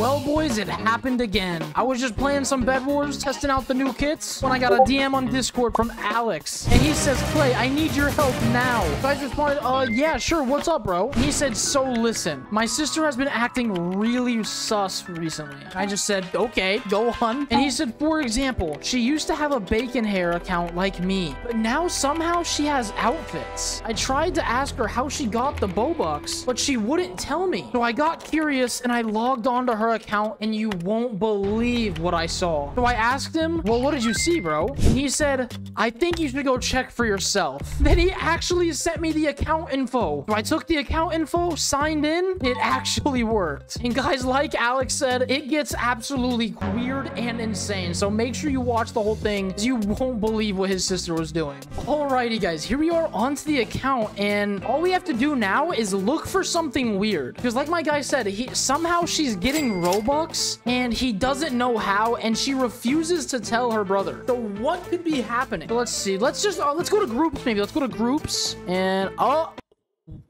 Well, boys, it happened again. I was just playing some Bed Wars, testing out the new kits, when I got a DM on Discord from Alex. And he says, Clay, I need your help now. So I responded, yeah, sure. What's up, bro? He said, so listen, my sister has been acting really sus recently. I just said, okay, go on. And he said, for example, she used to have a bacon hair account like me, but now somehow she has outfits. I tried to ask her how she got the Bobux, but she wouldn't tell me. So I got curious and I logged on to her account, and you won't believe what I saw. So I asked him, well, what did you see, bro? And he said, I think you should go check for yourself. Then he actually sent me the account info. So I took the account info, signed in. It actually worked. And guys, like Alex said, it gets absolutely weird and insane. So make sure you watch the whole thing, because you won't believe what his sister was doing. Alrighty, guys, here we are onto the account, and all we have to do now is look for something weird. Because like my guy said, somehow she's getting Robux, and he doesn't know how, and she refuses to tell her brother. So what could be happening? So let's see. Let's go to groups, maybe. Let's go to groups, and oh,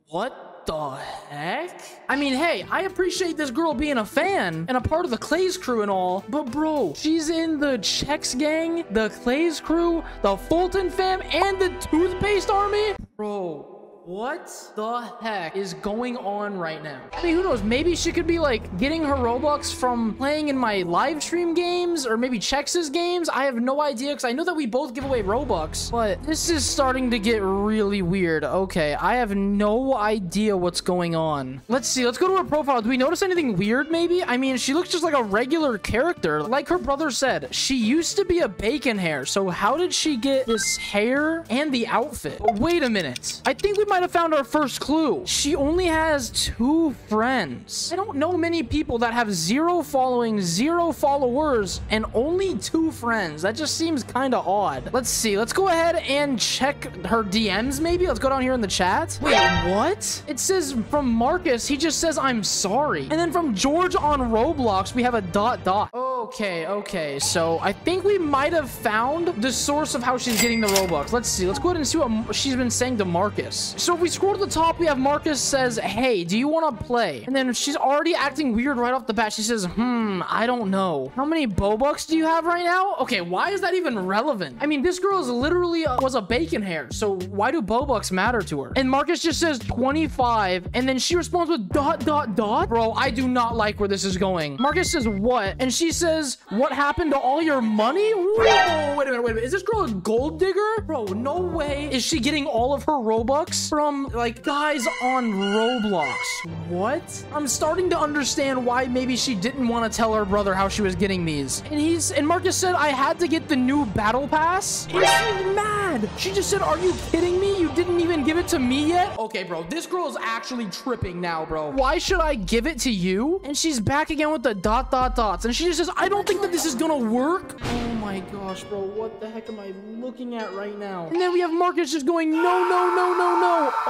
what the heck? I mean, hey, I appreciate this girl being a fan and a part of the Clay's crew and all, but bro, she's in the Chex gang, the Clay's crew, the Fulton fam, and the toothpaste army? Bro, what the heck is going on right now? I mean, who knows? Maybe she could be like getting her Robux from playing in my live stream games, or maybe Chex's games. I have no idea, because I know that we both give away Robux, but this is starting to get really weird. Okay, I have no idea what's going on. Let's see. Let's go to her profile. Do we notice anything weird, maybe? I mean, she looks just like a regular character. Like her brother said, she used to be a bacon hair. So how did she get this hair and the outfit? But wait a minute. I think we might have found our first clue. She only has 2 friends. I don't know many people that have 0 following, 0 followers, and only 2 friends. That just seems kind of odd. Let's see. Let's go ahead and check her DMs, maybe. Let's go down here in the chat. Wait, what? It says from Marcus, he just says, I'm sorry. And then from George on Roblox, we have a ... Okay. So I think we might have found the source of how she's getting the Robux. Let's see. Let's go ahead and see what she's been saying to Marcus. So if we scroll to the top, we have Marcus says, hey, do you want to play? And then she's already acting weird right off the bat. She says, I don't know. How many Bobux do you have right now? Okay, why is that even relevant? I mean, this girl is literally was a bacon hair. So why do Bobux matter to her? And Marcus just says 25. And then she responds with ... Bro, I do not like where this is going. Marcus says, what? And she says, what happened to all your money? Whoa, wait a minute. Is this girl a gold digger? Bro, no way. Is she getting all of her Robux from like guys on Roblox? What? I'm starting to understand why maybe she didn't want to tell her brother how she was getting these. And Marcus said, I had to get the new battle pass. And she's mad. She just said, are you kidding me? You didn't even give it to me yet? Okay, bro, this girl is actually tripping now, bro. Why should I give it to you? And she's back again with the ... And she just says, I don't think that this is gonna work. Oh my gosh, bro, what the heck am I looking at right now? And then we have Marcus just going, no.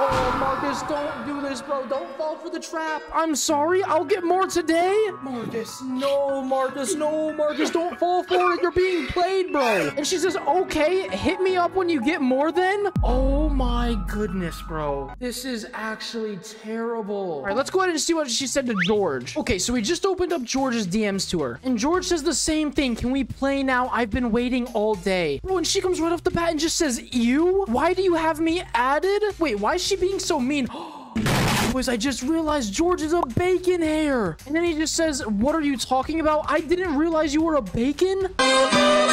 Oh, Marcus, don't do this, bro. Don't fall for the trap. I'm sorry. I'll get more today. Marcus, no, Marcus, no, Marcus. Don't fall for it. You're being played, bro. And she says, okay, hit me up when you get more then. Oh, my goodness, bro. This is actually terrible. All right, let's go ahead and see what she said to George. Okay, so we just opened up George's DMs to her. And George says the same thing. Can we play now? I've been waiting all day. Bro, and she comes right off the bat and just says, ew, why do you have me added? Wait, why is she being so mean? Boys, I just realized George is a bacon hair. And then he just says, what are you talking about? I didn't realize you were a bacon.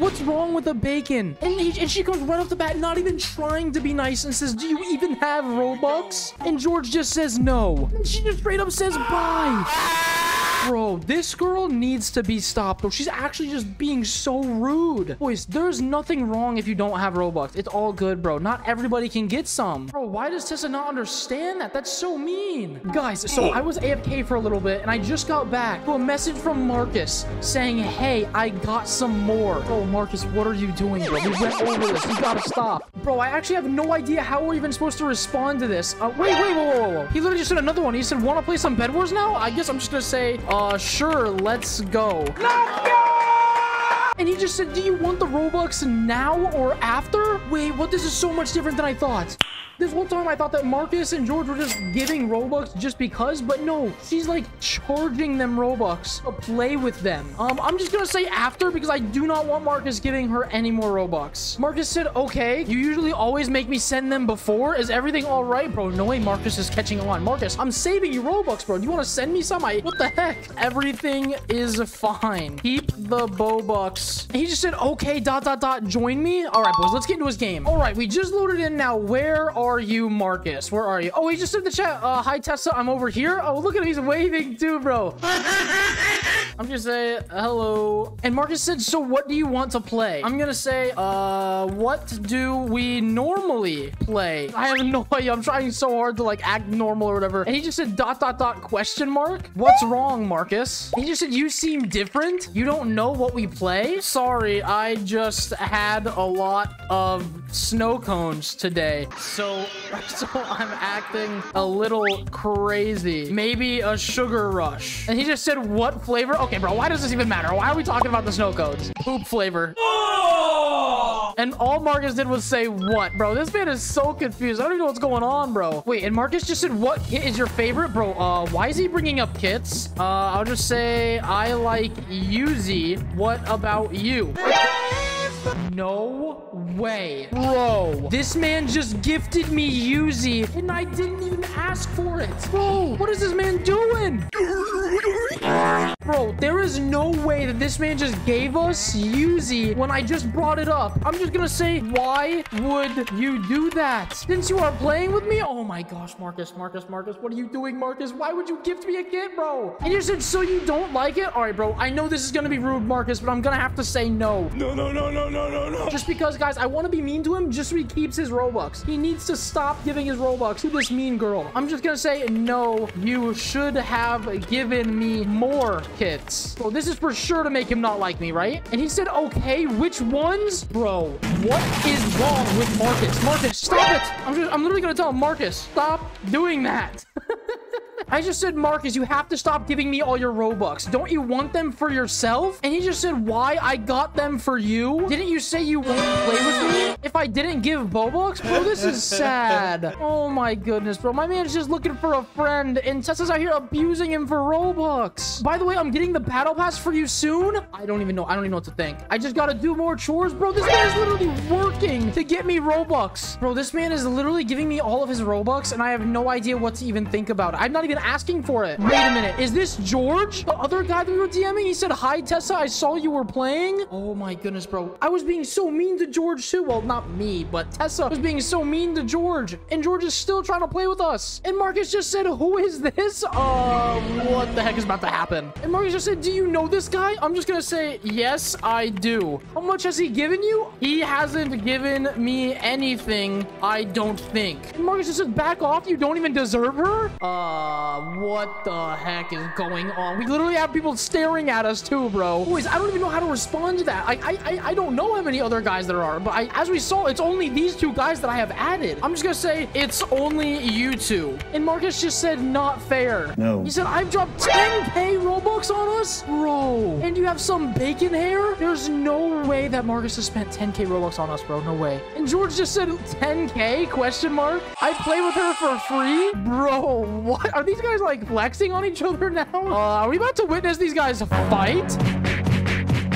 What's wrong with a bacon? And she comes right off the bat, not even trying to be nice, and says, do you even have Robux? And George just says no. And she just straight up says bye. Bro, this girl needs to be stopped, bro. She's actually just being so rude. Boys, there's nothing wrong if you don't have Robux. It's all good, bro. Not everybody can get some. Bro, why does Tessa not understand that? That's so mean. Guys, so I was AFK for a little bit, and I just got back to a message from Marcus saying, hey, I got some more. Bro, Marcus, what are you doing, bro? We went over this. You gotta stop. Bro, I actually have no idea how we're even supposed to respond to this. Wait. He literally just said another one. He said, wanna play some Bed Wars now? I guess I'm just gonna say... sure, let's go. Let's go! And he just said, do you want the Robux now or after? Wait, what? This is so much different than I thought. This whole time I thought that Marcus and George were just giving Robux just because, but no, she's like charging them Robux to play with them. I'm just gonna say after, because I do not want Marcus giving her any more Robux. Marcus said, okay, you usually always make me send them before. Is everything all right, bro? No way Marcus is catching on. Marcus, I'm saving you Robux, bro. Do you want to send me some? What the heck? Everything is fine. Keep the Bobux. He just said, okay, ... join me. All right, boys, let's get into his game. All right, we just loaded in now. Where are you, Marcus? Where are you? Oh, he just said in the chat, hi Tessa, I'm over here. Oh, look at him, he's waving too, bro. I'm gonna say hello. And Marcus said, so what do you want to play? I'm gonna say, what do we normally play? I have no idea. I'm trying so hard to like act normal or whatever. And he just said ... ? What's wrong, Marcus? He just said, you seem different. You don't know what we play? Sorry, I just had a lot of snow cones today. So I'm acting a little crazy. Maybe a sugar rush. And he just said, what flavor? Okay, bro, why does this even matter? Why are we talking about the snow cones? Poop flavor. Oh! And all Marcus did was say, what? Bro, this man is so confused. I don't even know what's going on, bro. Wait, and Marcus just said, what kit is your favorite? Bro, why is he bringing up kits? I'll just say, I like Yuzi. What about you? No way. Bro, this man just gifted me Uzi, and I didn't even ask for it. Bro, what is this man doing? Bro, there is no way that this man just gave us Uzi when I just brought it up. I'm just gonna say, why would you do that? Since you are playing with me? Oh my gosh, Marcus, what are you doing, Marcus? Why would you gift me a kit, bro? And you said, so you don't like it? All right, bro, I know this is gonna be rude, Marcus, but I'm gonna have to say no. No. Just because, guys, I want to be mean to him just so he keeps his Robux. He needs to stop giving his Robux to this mean girl. I'm just going to say, no, you should have given me more kits. Bro, this is for sure to make him not like me, right? And he said, okay, which ones? Bro, what is wrong with Marcus? Marcus, stop it. I'm literally going to tell him, Marcus, stop doing that. I just said, Marcus, you have to stop giving me all your Robux. Don't you want them for yourself? And he just said, why? I got them for you. Didn't you say you won't play with me if I didn't give Bobux? Bro, this is sad. Oh my goodness, bro. My man's just looking for a friend, and Tessa's out here abusing him for Robux. By the way, I'm getting the battle pass for you soon. I don't even know. I don't even know what to think. I just gotta do more chores, bro. This man is literally working to get me Robux. Bro, this man is literally giving me all of his Robux, and I have no idea what to even think about it. I'm not even asking for it. Wait a minute. Is this George? The other guy that we were DMing? He said, hi, Tessa. I saw you were playing. Oh my goodness, bro. I was being so mean to George too. Well, not me, but Tessa was being so mean to George. And George is still trying to play with us. And Marcus just said, who is this? What the heck is about to happen? And Marcus just said, do you know this guy? I'm just going to say, yes, I do. How much has he given you? He hasn't given me anything, I don't think. And Marcus just said, back off. You don't even deserve her. What the heck is going on? We literally have people staring at us too, bro. Boys, I don't even know how to respond to that. I don't know how many other guys there are, but as we saw, it's only these two guys that I have added. I'm just gonna say, it's only you two. And Marcus just said, not fair. No. He said, I've dropped 10K Robux on us? Bro. And you have some bacon hair? There's no way that Marcus has spent 10K Robux on us, bro. No way. And George just said, 10K? ? I play with her for free? Bro, what? Are these guys like flexing on each other now? Are we about to witness these guys fight?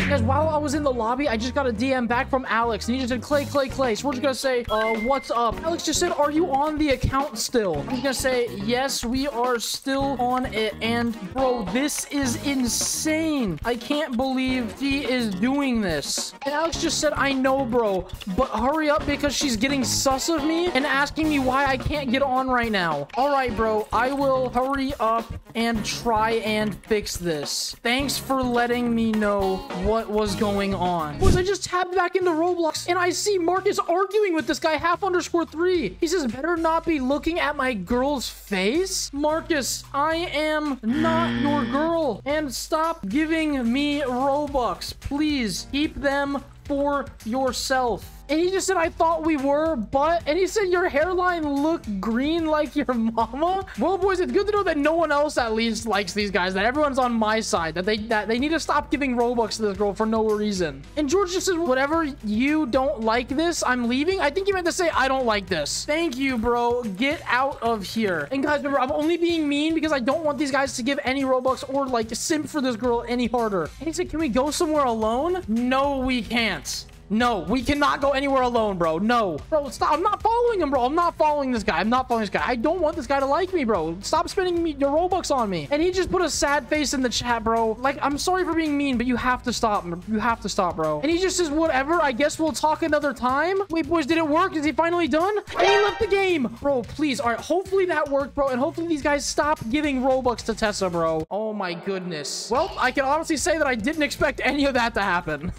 Guys, while I was in the lobby, I just got a DM back from Alex, and he just said, Clay. So we're just gonna say, what's up? Alex just said, are you on the account still? I'm just gonna say, yes, we are still on it. And bro, this is insane. I can't believe he is doing this. And Alex just said, I know, bro, but hurry up because she's getting sus of me and asking me why I can't get on right now. All right, bro, I will hurry up and try and fix this. Thanks for letting me know what was going on. Was I just tabbed back into Roblox and I see Marcus arguing with this guy _3. He says, better not be looking at my girl's face. Marcus, I am not your girl, and stop giving me Robux. Please keep them for yourself. And he just said, I thought we were, but... And he said, your hairline looked green like your mama. Well, boys, it's good to know that no one else at least likes these guys. That everyone's on my side. That they need to stop giving Robux to this girl for no reason. And George just said, whatever, you don't like this, I'm leaving. I think he meant to say, I don't like this. Thank you, bro. Get out of here. And guys, remember, I'm only being mean because I don't want these guys to give any Robux or, like, simp for this girl any harder. And he said, can we go somewhere alone? No, we can't. No, we cannot go anywhere alone, bro. No. Bro, stop. I'm not following him, bro. I'm not following this guy. I'm not following this guy. I don't want this guy to like me, bro. Stop spending your Robux on me. And he just put a sad face in the chat, bro. Like, I'm sorry for being mean, but you have to stop. You have to stop, bro. And he just says, whatever. I guess we'll talk another time. Wait, boys, did it work? Is he finally done? And he left the game. Bro, please. All right, hopefully that worked, bro. And hopefully these guys stop giving Robux to Tessa, bro. Oh, my goodness. Well, I can honestly say that I didn't expect any of that to happen.